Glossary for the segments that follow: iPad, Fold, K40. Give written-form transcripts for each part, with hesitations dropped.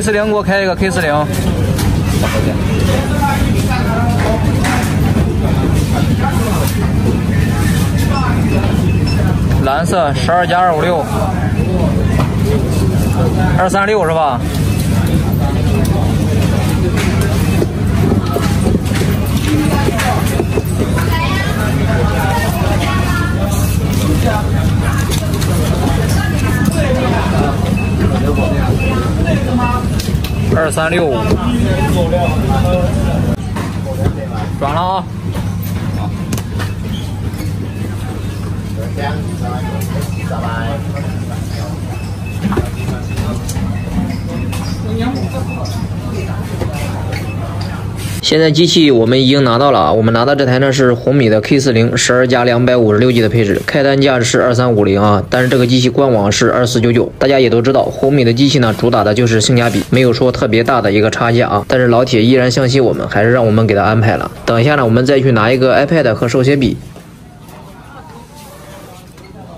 K40给我开一个 K40。蓝色12+256，236是吧？ 2365，转了啊！现在机器我们已经拿到了，我们拿到这台呢是红米的 K40， 12+256G 的配置，开单价是2350啊，但是这个机器官网是2499。大家也都知道，红米的机器呢主打的就是性价比，没有说特别大的一个差价啊。但是老铁依然相信我们，还是让我们给他安排了。等一下呢，我们再去拿一个 iPad 和手写笔。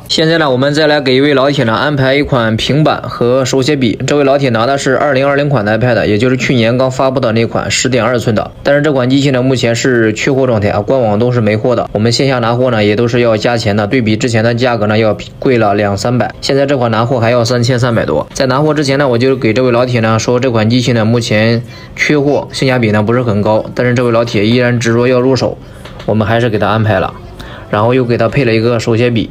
现在呢，我们再来给一位老铁呢安排一款平板和手写笔。这位老铁拿的是2020款的 iPad， 也就是去年刚发布的那款 10.2 寸的。但是这款机器呢，目前是缺货状态啊，官网都是没货的。我们线下拿货呢，也都是要加钱的，对比之前的价格呢，要贵了200-300。现在这款拿货还要3300多。在拿货之前呢，我就给这位老铁呢说，这款机器呢目前缺货，性价比呢不是很高。但是这位老铁依然执着要入手，我们还是给他安排了，然后又给他配了一个手写笔。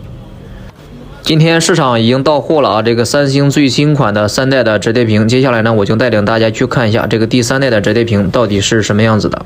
今天市场已经到货了啊！这个三星最新款的3代的折叠屏，接下来呢，我就带领大家去看一下这个第3代的折叠屏到底是什么样子的。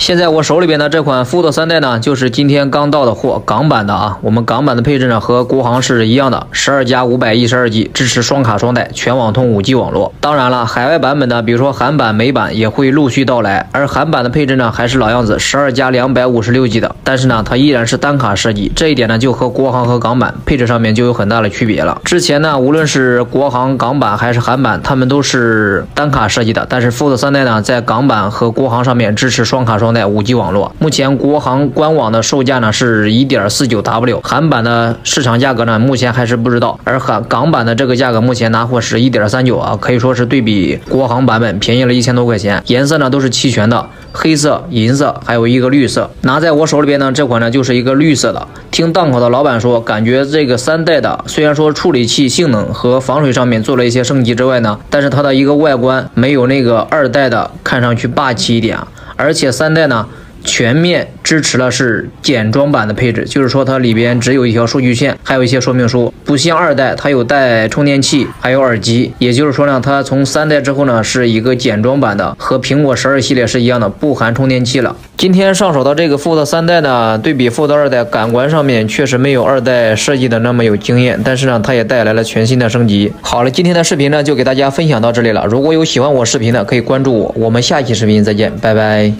现在我手里边的这款 Fold 3代呢，就是今天刚到的货，港版的啊。我们港版的配置呢和国行是一样的，12+512G， 支持双卡双待，全网通5G 网络。当然了，海外版本的，比如说韩版、美版也会陆续到来。而韩版的配置呢还是老样子，12+256G 的，但是呢它依然是单卡设计，这一点呢就和国行和港版配置上面就有很大的区别了。之前呢无论是国行、港版还是韩版，他们都是单卡设计的，但是 Fold 3代呢在港版和国行上面支持双卡双待。 5G 网络，目前国行官网的售价呢是 1.49W， 韩版的市场价格呢目前还是不知道，而港版的这个价格目前拿货是 1.39 啊，可以说是对比国行版本便宜了1000多块钱。颜色呢都是齐全的，黑色、银色，还有一个绿色。拿在我手里边呢，这款呢就是一个绿色的。听档口的老板说，感觉这个3代的虽然说处理器性能和防水上面做了一些升级之外呢，但是它的一个外观没有那个2代的看上去霸气一点啊。 而且3代呢，全面支持了是简装版的配置，就是说它里边只有一条数据线，还有一些说明书，不像2代它有带充电器，还有耳机。也就是说呢，它从3代之后呢是一个简装版的，和苹果12系列是一样的，不含充电器了。今天上手的这个 Fold 3代呢，对比 Fold 2代，感官上面确实没有2代设计的那么有惊艳，但是呢，它也带来了全新的升级。好了，今天的视频呢就给大家分享到这里了。如果有喜欢我视频的，可以关注我。我们下期视频再见，拜拜。